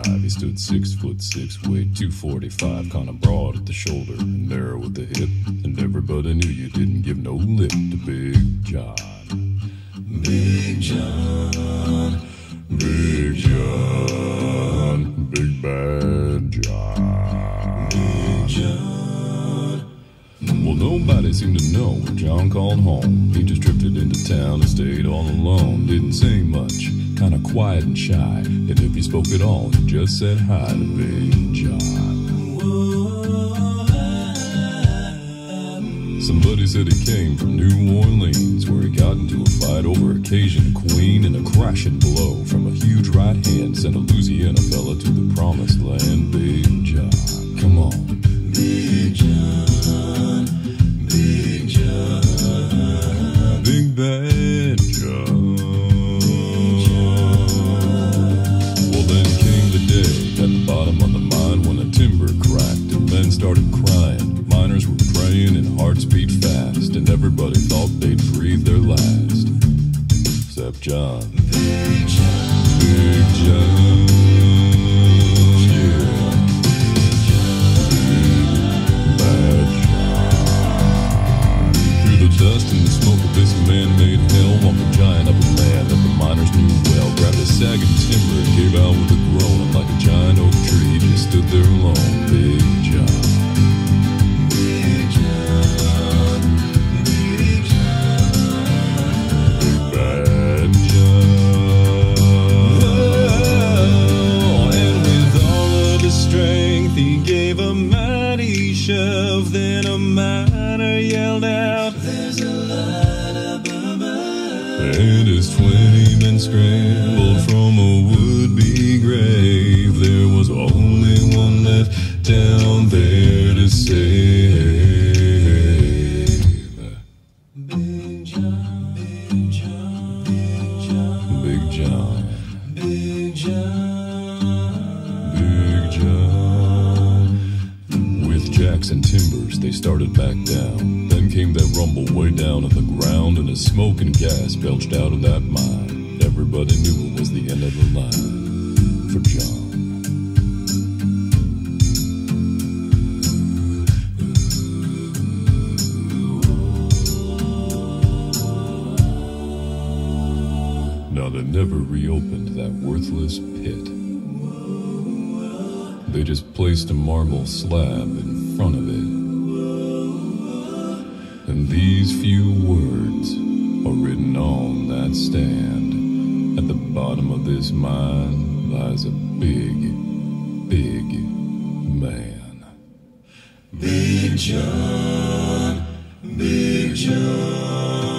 5'5". He stood 6'6", weighed 245, kinda broad at the shoulder and narrow at the hip. And everybody knew you didn't give no lip to Big John. Big John, Big John, Big Bad John. Big John. Well, nobody seemed to know when John called home. He just drifted into town and stayed all alone. Didn't say much, kinda quiet and shy, and if he spoke at all, he just said hi to Big John. Whoa, somebody said he came from New Orleans, where he got into a fight over a Cajun queen, and a crashing blow from a huge right hand sent a Louisiana fella to the promised land. Big John, come on. Big John, Big John, Big Bad John. Started crying, miners were praying, and hearts beat fast, and everybody thought they'd breathe their last, except John. Big John, Big John, yeah, Big Bad John. Through the dust and the smoke of this man-made hell walked a giant of a man that the miners knew well, grabbed a sagging timber and gave out with a groan, and like a giant oak tree, he just stood there alone. Big John. Scrambled from a would-be grave, there was only one left down there to save. Big John, Big John, Big John, Big John, Big John, Big John. With jacks and timbers they started back down. Then came that rumble way down on the ground, and the smoke and gas belched out of that mine. Everybody knew it was the end of the line for John. Now they never reopened that worthless pit. They just placed a marble slab in front of it. And these few words are written on that stand. At the bottom of this mine lies a big, big man. Big John, Big John.